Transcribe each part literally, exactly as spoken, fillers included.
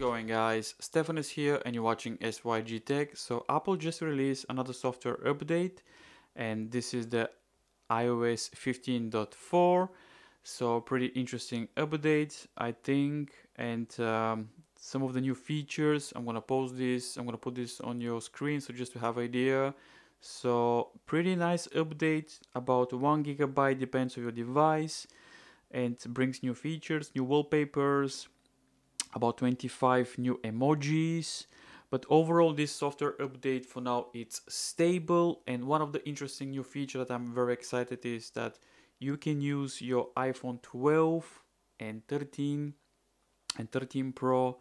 going, guys? Stefan is here and you're watching S Y G Tech. So Apple just released another software update, and this is the i O S fifteen point four. So pretty interesting update, I think, and um, some of the new features. I'm gonna post this, I'm gonna put this on your screen, so just to have an idea. So pretty nice update, about one gigabyte, depends on your device, and brings new features, new wallpapers, about twenty-five new emojis. But overall, this software update for now, it's stable. And one of the interesting new feature that I'm very excited is that you can use your iPhone twelve and thirteen and thirteen Pro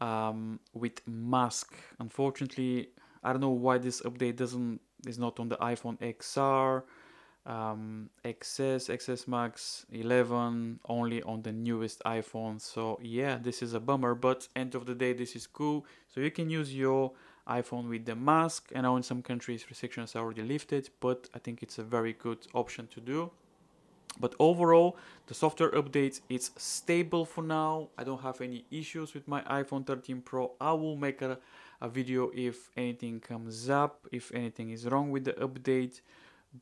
um, with mask. Unfortunately, I don't know why this update doesn't is not on the iPhone X R, um, X S, X S Max, eleven, only on the newest iPhone. So yeah, this is a bummer, but end of the day, this is cool. So you can use your iPhone with the mask, and now in some countries restrictions are already lifted, but I think it's a very good option to do. But overall, the software update is stable for now. I don't have any issues with my iPhone thirteen Pro. I will make a, a video if anything comes up, if anything is wrong with the update.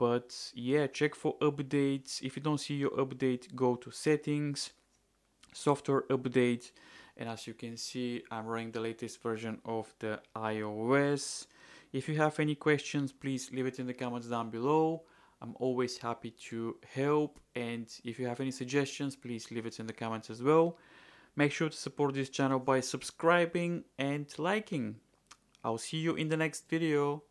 But yeah, check for updates. If you don't see your update, go to settings, software update. And as you can see, I'm running the latest version of the iOS. If you have any questions, please leave it in the comments down below. I'm always happy to help, and if you have any suggestions, please leave it in the comments as well. Make sure to support this channel by subscribing and liking. I'll see you in the next video.